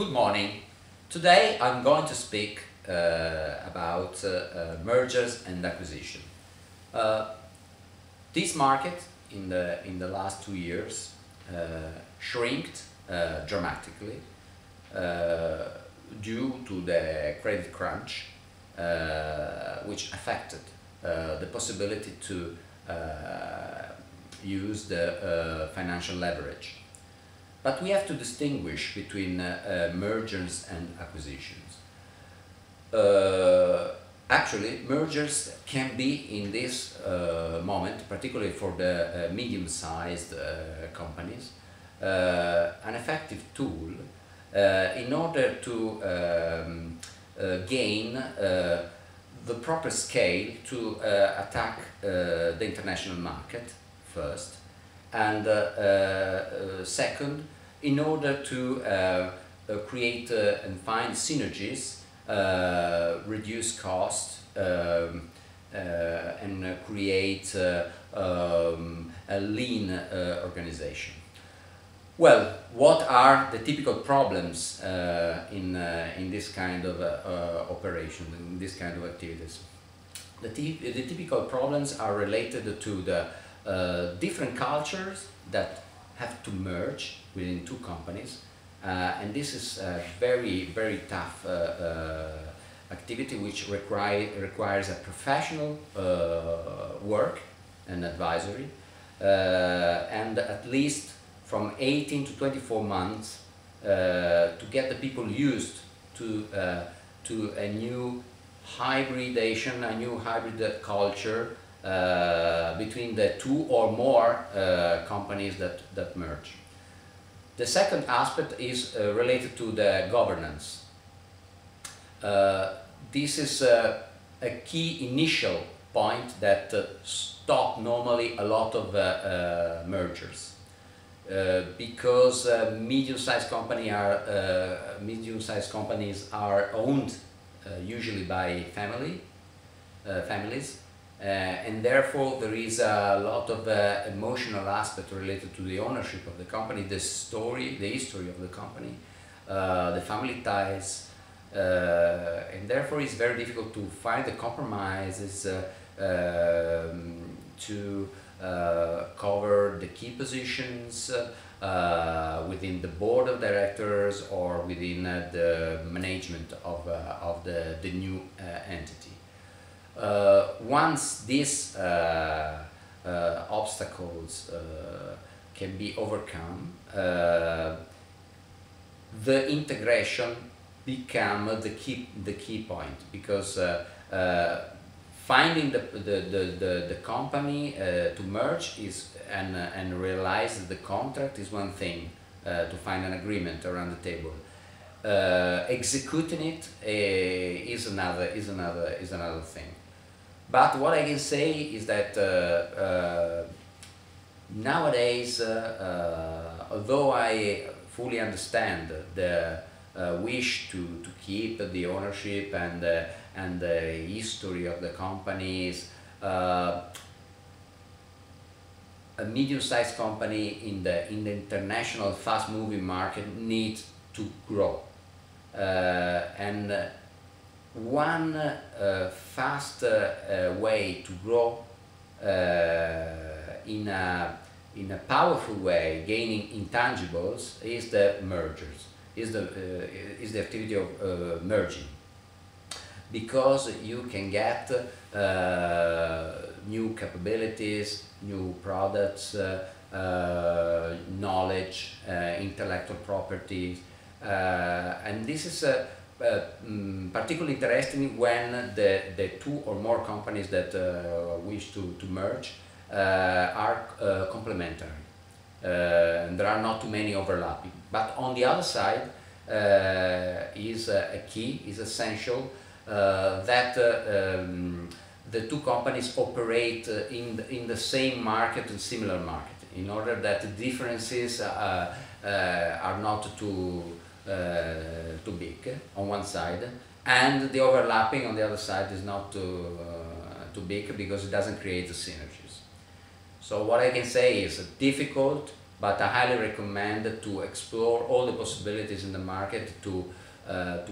Good morning. Today I'm going to speak about mergers and acquisition. This market in the last 2 years shrinked dramatically due to the credit crunch, which affected the possibility to use the financial leverage. But we have to distinguish between mergers and acquisitions. Actually, mergers can be in this moment, particularly for the medium-sized companies, an effective tool in order to gain the proper scale to attack the international market first, and second, in order to create and find synergies, reduce costs, and create a lean organization. Well, what are the typical problems in this kind of operation, in this kind of activities? The typical problems are related to the different cultures that have to merge within two companies, and this is a very, very tough activity which requires a professional work and advisory, and at least from 18 to 24 months to get the people used to a new hybridation, a new hybrid culture between the two or more companies that merge. The second aspect is related to the governance. This is a key initial point that stops normally a lot of mergers, because medium-sized companies are owned usually by families. And therefore there is a lot of emotional aspect related to the ownership of the company, the history of the company, the family ties, and therefore it's very difficult to find the compromises to cover the key positions within the board of directors or within the management of the new entity. Once these obstacles can be overcome, the integration becomes the key point, because finding the company to merge is and realize the contract is one thing, to find an agreement around the table. Executing it is another thing. But what I can say is that nowadays, although I fully understand the wish to keep the ownership and the history of the companies, a medium-sized company in the international fast-moving market needs to grow, and one fast way to grow in a powerful way, gaining intangibles, is the mergers, is the activity of merging, because you can get new capabilities, new products, knowledge, intellectual properties, and this is particularly interesting when the two or more companies that wish to merge are complementary, and there are not too many overlapping. But on the other side, is essential that the two companies operate in the same market and similar market, in order that the differences are not too big on one side, and the overlapping on the other side is not too big, because it doesn't create the synergies. So what I can say is difficult, but I highly recommend to explore all the possibilities in the market to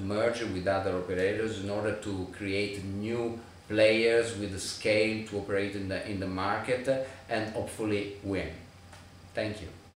merge with other operators in order to create new players with the scale to operate in the market and hopefully win. Thank you.